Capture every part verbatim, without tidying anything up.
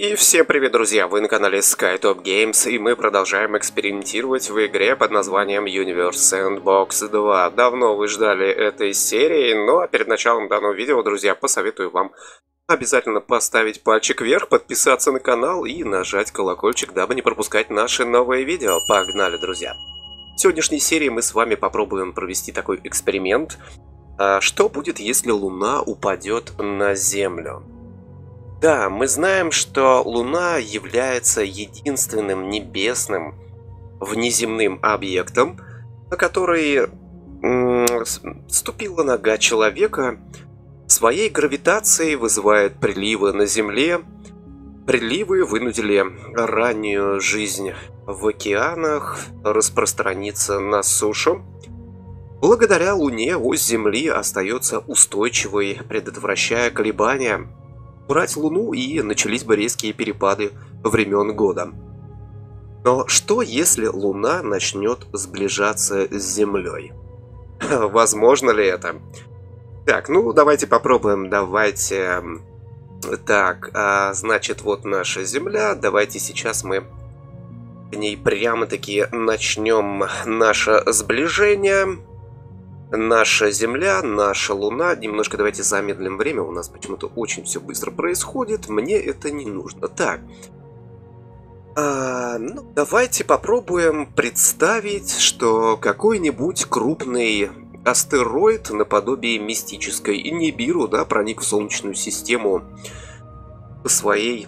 И всем привет, друзья! Вы на канале SkyTop Games, и мы продолжаем экспериментировать в игре под названием Universe Sandbox два. Давно вы ждали этой серии, но перед началом данного видео, друзья, посоветую вам обязательно поставить пальчик вверх, подписаться на канал и нажать колокольчик, дабы не пропускать наши новые видео. Погнали, друзья! В сегодняшней серии мы с вами попробуем провести такой эксперимент. Что будет, если Луна упадет на Землю? Да, мы знаем, что Луна является единственным небесным внеземным объектом, на который ступила нога человека. Своей гравитацией вызывает приливы на Земле. Приливы вынудили раннюю жизнь в океанах распространиться на сушу. Благодаря Луне ось Земли остается устойчивой, предотвращая колебания. Убрать Луну, и начались бы резкие перепады времен года. Но что, если Луна начнет сближаться с Землей? Возможно ли это? Так, ну давайте попробуем, давайте... Так, а, значит, вот наша Земля, давайте сейчас мы к ней прямо-таки начнем наше сближение. Наша Земля, наша Луна. Немножко давайте замедлим время. У нас почему-то очень все быстро происходит. Мне это не нужно. Так. А, ну, давайте попробуем представить, что какой-нибудь крупный астероид наподобие мистической Нибиру, да, проник в Солнечную систему по своей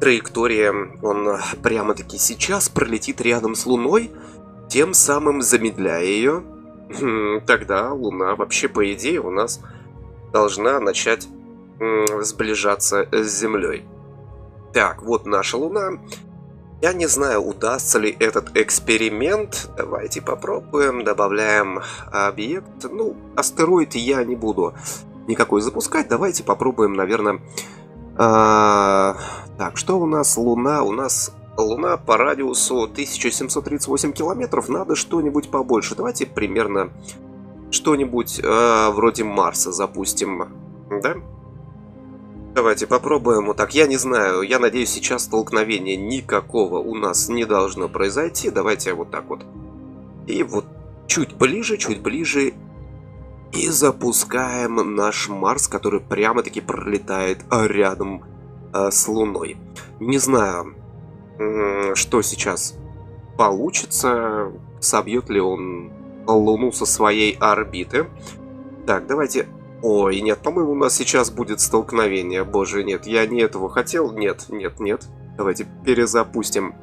траектории. Он прямо-таки сейчас пролетит рядом с Луной, тем самым замедляя ее. Тогда Луна вообще, по идее, у нас должна начать сближаться с Землей. Так, вот наша Луна. Я не знаю, удастся ли этот эксперимент. Давайте попробуем. Добавляем объект. Ну, астероид я не буду никакой запускать. Давайте попробуем, наверное... А... Так, что у нас? Луна. У нас... Луна по радиусу тысяча семьсот тридцать восемь километров, надо что-нибудь побольше. Давайте примерно что-нибудь э, вроде Марса запустим, да? Давайте попробуем вот так. Я не знаю, я надеюсь, сейчас столкновения никакого у нас не должно произойти. Давайте вот так вот. И вот чуть ближе, чуть ближе. И запускаем наш Марс, который прямо-таки пролетает рядом э, с Луной. Не знаю... Что сейчас получится? Собьет ли он Луну со своей орбиты? Так, давайте... Ой, нет, по-моему, у нас сейчас будет столкновение. Боже, нет, я не этого хотел. Нет, нет, нет. Давайте перезапустим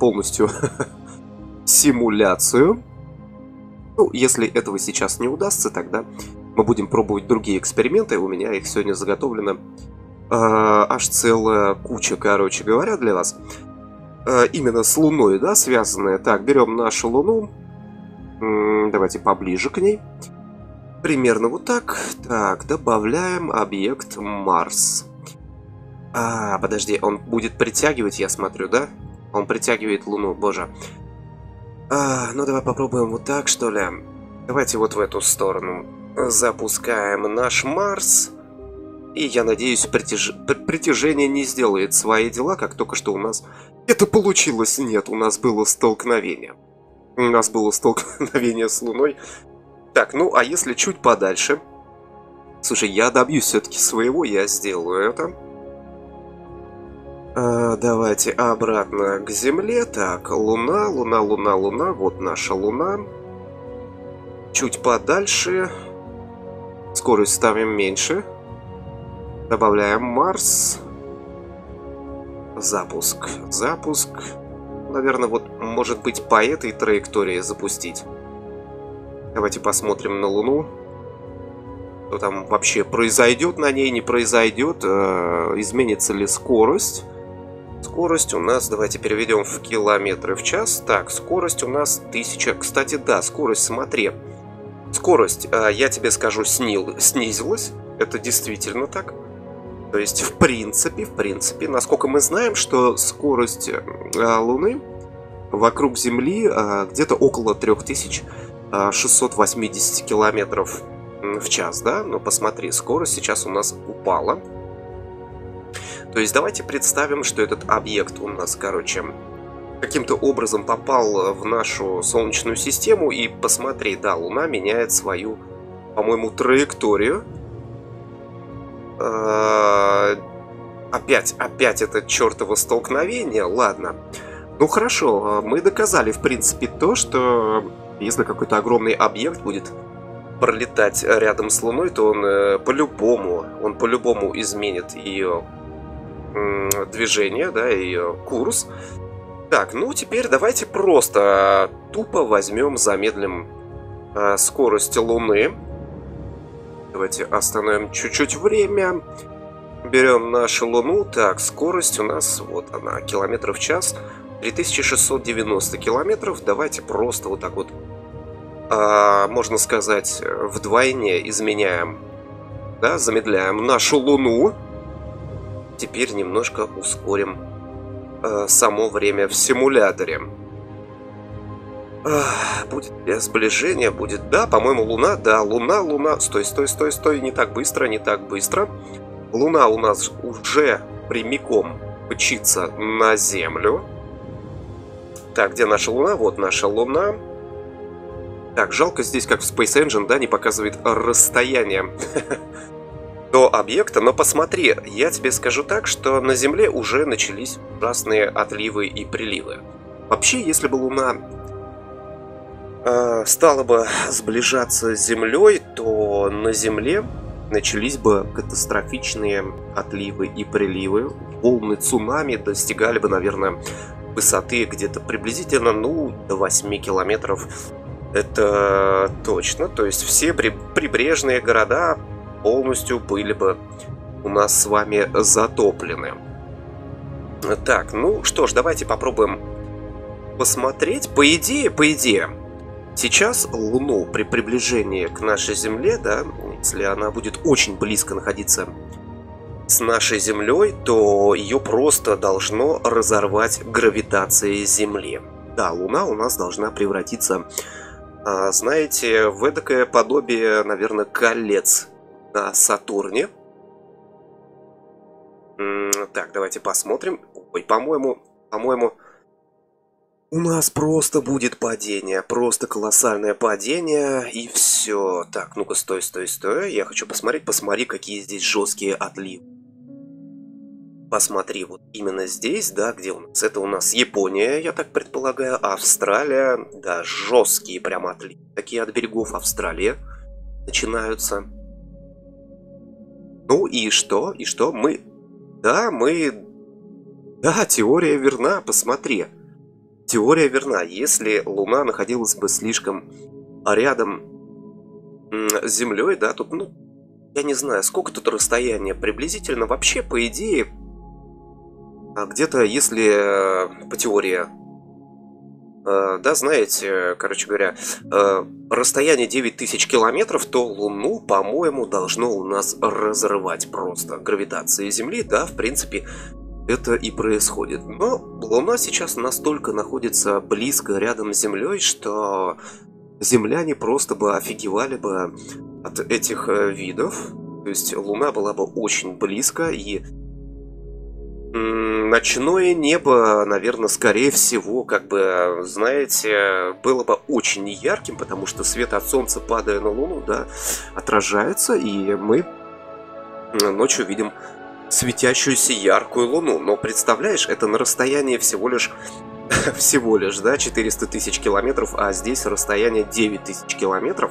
полностью симуляцию. Ну, если этого сейчас не удастся, тогда мы будем пробовать другие эксперименты. У меня их сегодня заготовлено... аж целая куча, короче говоря, для вас. Именно с Луной, да, связанная. Так, берем нашу Луну. Давайте поближе к ней. Примерно вот так. Так, добавляем объект Марс. А, подожди, он будет притягивать, я смотрю, да? Он притягивает Луну, боже. А, ну, давай попробуем вот так, что ли. Давайте вот в эту сторону. Запускаем наш Марс. И я надеюсь, притяж... притяжение не сделает свои дела, как только что у нас... Это получилось! Нет, у нас было столкновение. У нас было столкновение с Луной. Так, ну а если чуть подальше? Слушай, я добьюсь все-таки своего, я сделаю это. А, давайте обратно к Земле. Так, Луна, Луна, Луна, Луна. Вот наша Луна. Чуть подальше. Скорость ставим меньше. Добавляем Марс. Запуск. Запуск. Наверное, вот, может быть, по этой траектории запустить. Давайте посмотрим на Луну. Что там вообще произойдет на ней, не произойдет. Изменится ли скорость? Скорость у нас, давайте переведем в километры в час. Так, скорость у нас тысяча. Кстати, да, скорость, смотри. Скорость, я тебе скажу, снизилась. Это действительно так. То есть, в принципе, в принципе, насколько мы знаем, что скорость э, Луны вокруг Земли э, где-то около три тысячи шестьсот восемьдесят километров в час, да? Но посмотри, скорость сейчас у нас упала. То есть, давайте представим, что этот объект у нас, короче, каким-то образом попал в нашу Солнечную систему. И посмотри, да, Луна меняет свою, по-моему, траекторию. Опять, опять это чертово столкновение. Ладно. Ну хорошо, мы доказали, в принципе, то, что если какой-то огромный объект будет пролетать рядом с Луной, то он по-любому, он по-любому изменит ее движение, да, ее курс. Так, ну теперь давайте просто тупо возьмем, замедлим скорость Луны. Давайте остановим чуть-чуть время. Берем нашу Луну. Так, скорость у нас, вот она, километров в час. три тысячи шестьсот девяносто километров. Давайте просто вот так вот, а, можно сказать, вдвойне изменяем. Да, замедляем нашу Луну. Теперь немножко ускорим а, само время в симуляторе. Будет сближение, будет, да, по-моему, Луна, да, Луна, Луна, стой, стой, стой, стой, не так быстро, не так быстро. Луна у нас уже прямиком мчится на Землю. Так, где наша Луна? Вот наша Луна. Так, жалко здесь, как в Space Engine, да, не показывает расстояние до объекта, но посмотри, я тебе скажу так, что на Земле уже начались ужасные отливы и приливы. Вообще, если бы Луна стало бы сближаться с Землей, то на Земле начались бы катастрофичные отливы и приливы. Волны цунами достигали бы, наверное, высоты где-то приблизительно, ну, до восьми километров. Это точно. То есть все прибрежные города полностью были бы у нас с вами затоплены. Так, ну что ж, давайте попробуем посмотреть. По идее, по идее... Сейчас Луну при приближении к нашей Земле, да, если она будет очень близко находиться с нашей Землей, то ее просто должно разорвать гравитация Земли. Да, Луна у нас должна превратиться, знаете, в эдакое подобие, наверное, колец на Сатурне. Так, давайте посмотрим. Ой, по-моему, по-моему... у нас просто будет падение, просто колоссальное падение, и все. Так, ну-ка, стой, стой, стой. Я хочу посмотреть, посмотри, какие здесь жесткие отливы. Посмотри, вот именно здесь, да, где у нас? Это у нас Япония, я так предполагаю, Австралия. Да, жесткие прям отливы. Такие от берегов Австралии начинаются. Ну и что? И что? Мы... Да, мы... Да, теория верна, посмотри. Теория верна. Если Луна находилась бы слишком рядом с Землей, да, тут, ну, я не знаю, сколько тут расстояние приблизительно. Вообще, по идее, где-то, если по теории, да, знаете, короче говоря, расстояние девять тысяч километров, то Луну, по-моему, должно у нас разрывать просто гравитация Земли, да, в принципе... это и происходит. Но Луна сейчас настолько находится близко рядом с Землей, что земляне просто бы офигевали бы от этих видов. То есть Луна была бы очень близко, и ночное небо, наверное, скорее всего, как бы, знаете, было бы очень ярким, потому что свет от Солнца, падая на Луну, да, отражается, и мы ночью видим светящуюся яркую Луну. Но представляешь, это на расстоянии всего лишь всего лишь, да, четыреста тысяч километров, а здесь расстояние девять тысяч километров.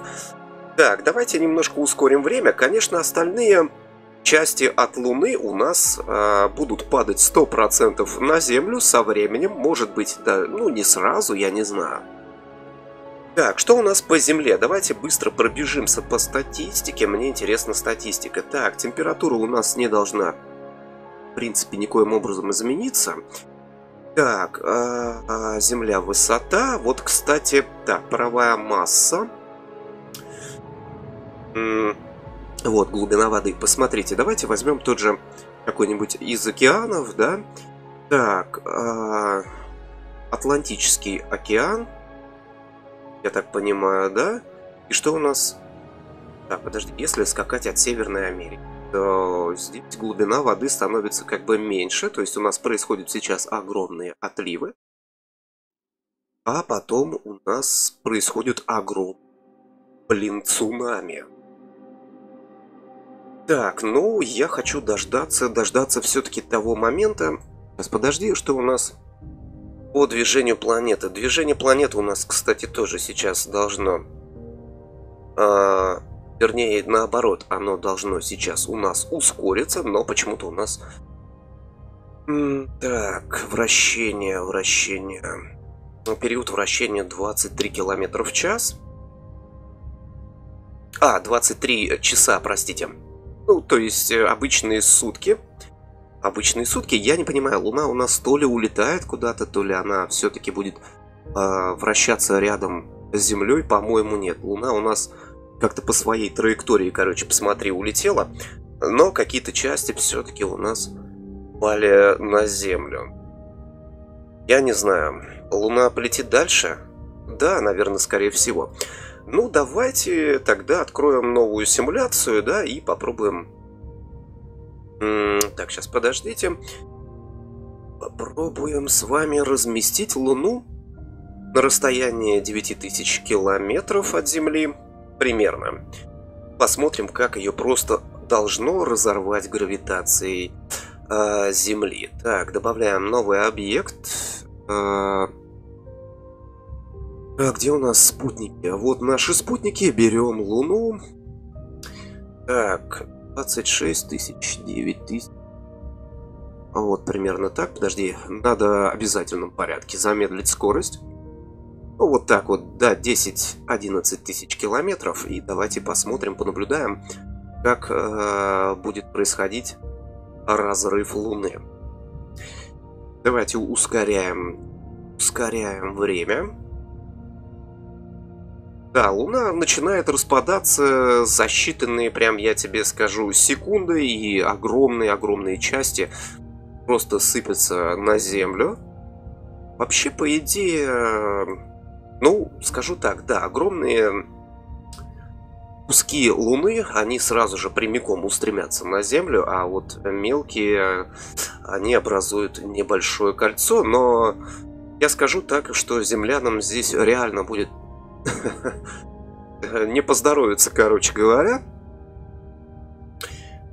Так, давайте немножко ускорим время. Конечно, остальные части от Луны у нас э, будут падать сто процентов на Землю со временем. Может быть, да, ну не сразу, я не знаю. Так, что у нас по Земле? Давайте быстро пробежимся по статистике. Мне интересна статистика. Так, температура у нас не должна, в принципе, никоим образом измениться. Так, а, а, Земля, высота. Вот, кстати, так, паровая масса. Вот, глубина воды. Посмотрите, давайте возьмем тот же какой-нибудь из океанов, да? Так, э, Атлантический океан, я так понимаю, да? И что у нас? Так, подожди, если скакать от Северной Америки, то здесь глубина воды становится как бы меньше, то есть у нас происходят сейчас огромные отливы, а потом у нас происходит огромный, блин, цунами. Так, ну, я хочу дождаться, дождаться все-таки того момента. Сейчас, подожди, что у нас по движению планеты. Движение планеты у нас, кстати, тоже сейчас должно... Э, вернее, наоборот, оно должно сейчас у нас ускориться, но почему-то у нас... Так, вращение, вращение... Период вращения двадцать три километра в час. А, двадцать три часа, простите. Ну, то есть обычные сутки. Обычные сутки, я не понимаю, Луна у нас то ли улетает куда-то, то ли она все-таки будет э, вращаться рядом с Землей. По-моему, нет. Луна у нас как-то по своей траектории, короче, посмотри, улетела. Но какие-то части все-таки у нас пали на Землю. Я не знаю, Луна полетит дальше? Да, наверное, скорее всего. Ну, давайте тогда откроем новую симуляцию, да, и попробуем... Так, сейчас, подождите. Попробуем с вами разместить Луну на расстоянии девять тысяч километров от Земли, примерно. Посмотрим, как ее просто должно разорвать гравитацией э, Земли. Так, добавляем новый объект... Э, А где у нас спутники? Вот наши спутники. Берем Луну. Так, двадцать шесть тысяч, девять тысяч. Вот примерно так. Подожди, надо в обязательном порядке замедлить скорость. Ну, вот так вот, да, десять-одиннадцать тысяч километров. И давайте посмотрим, понаблюдаем, как э, будет происходить разрыв Луны. Давайте ускоряем, ускоряем время. Да, Луна начинает распадаться за считанные, прям я тебе скажу, секунды, и огромные-огромные части просто сыпятся на Землю. Вообще, по идее, ну, скажу так, да, огромные куски Луны, они сразу же прямиком устремятся на Землю, а вот мелкие, они образуют небольшое кольцо, но я скажу так, что землянам здесь реально будет... не поздоровится, короче говоря.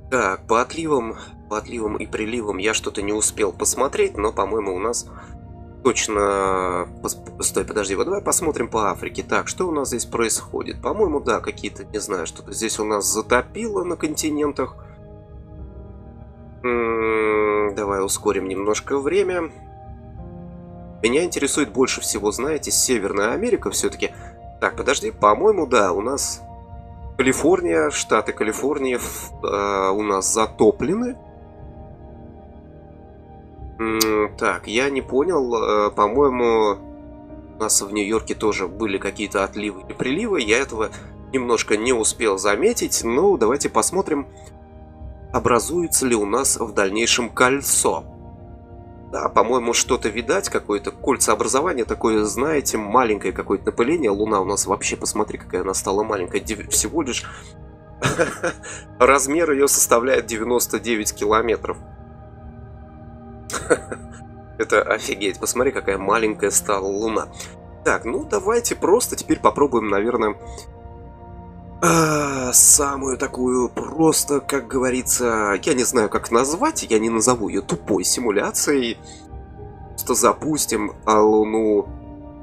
Так, по отливам, по отливам и приливам я что-то не успел посмотреть, но, по-моему, у нас точно... Стой, подожди, вот давай посмотрим по Африке. Так, что у нас здесь происходит? По-моему, да, какие-то, не знаю, что-то здесь у нас затопило на континентах. М-м, давай ускорим немножко время. Меня интересует больше всего, знаете, Северная Америка все-таки... Так, подожди, по-моему, да, у нас Калифорния, штаты Калифорнии э, у нас затоплены. М-м, так, я не понял, э, по-моему, у нас в Нью-Йорке тоже были какие-то отливы и приливы, я этого немножко не успел заметить, но давайте посмотрим, образуется ли у нас в дальнейшем кольцо. Да, по-моему, что-то видать, какое-то кольцеобразование такое, знаете, маленькое какое-то напыление. Луна у нас вообще, посмотри, какая она стала маленькая. Всего лишь размер ее составляет девяносто девять километров. Это офигеть, посмотри, какая маленькая стала Луна. Так, ну давайте просто теперь попробуем, наверное, самую такую просто, как говорится, я не знаю, как назвать, я не назову ее тупой симуляцией. Просто запустим Луну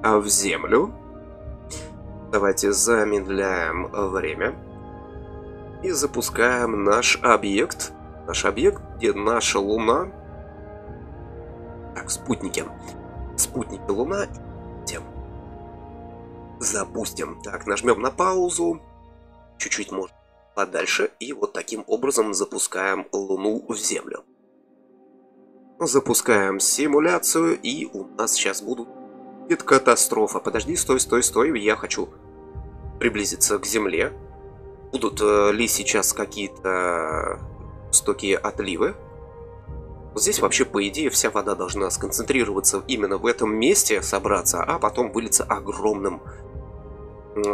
в Землю. Давайте замедляем время. И запускаем наш объект. Наш объект, где наша Луна. Так, спутники. Спутники Луна. Запустим. Так, нажмем на паузу. Чуть-чуть, может, подальше, и вот таким образом запускаем Луну в Землю. Запускаем симуляцию, и у нас сейчас будут... Это катастрофа. Подожди, стой, стой, стой, я хочу приблизиться к Земле. Будут ли сейчас какие-то жестокие отливы? Вот здесь вообще, по идее, вся вода должна сконцентрироваться именно в этом месте, собраться, а потом вылиться огромным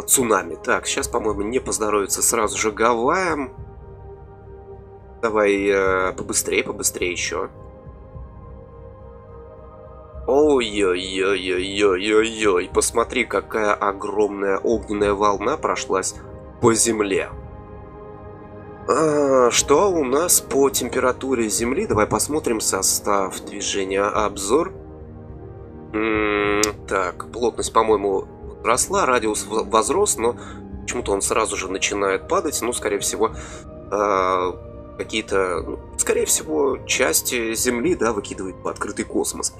цунами. Так, сейчас, по-моему, не поздоровится сразу же Гавайям. Давай э, побыстрее, побыстрее еще. Ой-ой-ой-ой-ой-ой-ой. Посмотри, какая огромная огненная волна прошлась по земле. А, что у нас по температуре земли? Давай посмотрим состав движения. Обзор. М-м, так, плотность, по-моему, росла, радиус возрос, но почему-то он сразу же начинает падать. Ну, скорее всего, э, какие-то, скорее всего, части Земли, да, выкидывает в открытый космос.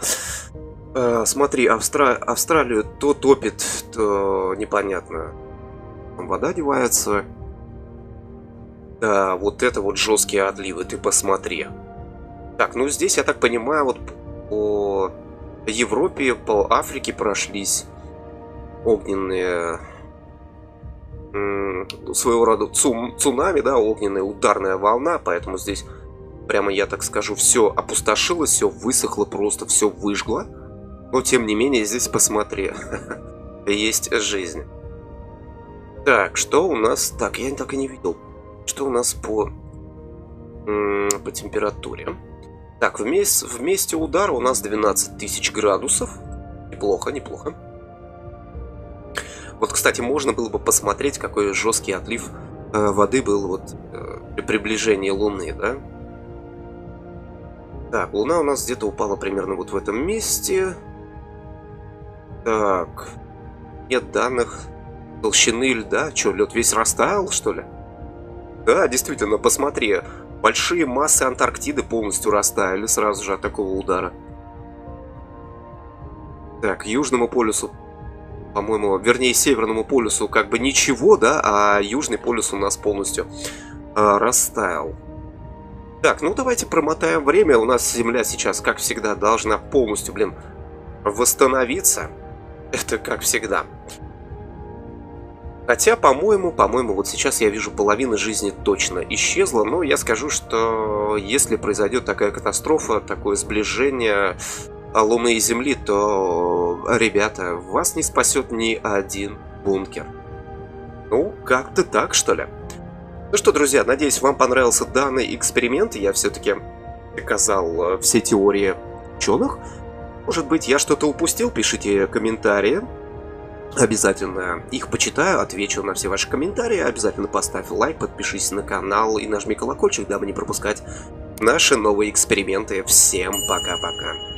Э, смотри, Австра... Австралию то топит, то непонятно. Там вода девается. Да, вот это вот жесткие отливы, ты посмотри. Так, ну здесь, я так понимаю, вот по Европе, по Африке прошлись огненные, своего рода цу, цунами, да, огненная ударная волна, поэтому здесь прямо, я так скажу, все опустошилось, все высохло, просто все выжгло. Но тем не менее, здесь посмотри, есть жизнь. Так, что у нас? Так, я так и не видел. Что у нас по, по температуре? Так, вместе, вместе удара у нас двенадцать тысяч градусов. Неплохо, неплохо. Вот, кстати, можно было бы посмотреть, какой жесткий отлив э, воды был вот, э, при приближении Луны, да? Так, Луна у нас где-то упала примерно вот в этом месте. Так, нет данных толщины льда. Че, лед весь растаял, что ли? Да, действительно, посмотри, большие массы Антарктиды полностью растаяли сразу же от такого удара. Так, Южному полюсу, по-моему, вернее, Северному полюсу как бы ничего, да, а Южный полюс у нас полностью э, растаял. Так, ну давайте промотаем время, у нас Земля сейчас, как всегда, должна полностью, блин, восстановиться. Это как всегда. Хотя, по-моему, по-моему, вот сейчас я вижу, половина жизни точно исчезла, но я скажу, что если произойдет такая катастрофа, такое сближение Луны и Земли, то, ребята, вас не спасет ни один бункер. Ну, как-то так, что ли. Ну что, друзья, надеюсь, вам понравился данный эксперимент. Я все-таки доказал все теории ученых. Может быть, я что-то упустил, пишите комментарии. Обязательно их почитаю, отвечу на все ваши комментарии, обязательно поставь лайк, подпишись на канал и нажми колокольчик, дабы не пропускать наши новые эксперименты. Всем пока-пока.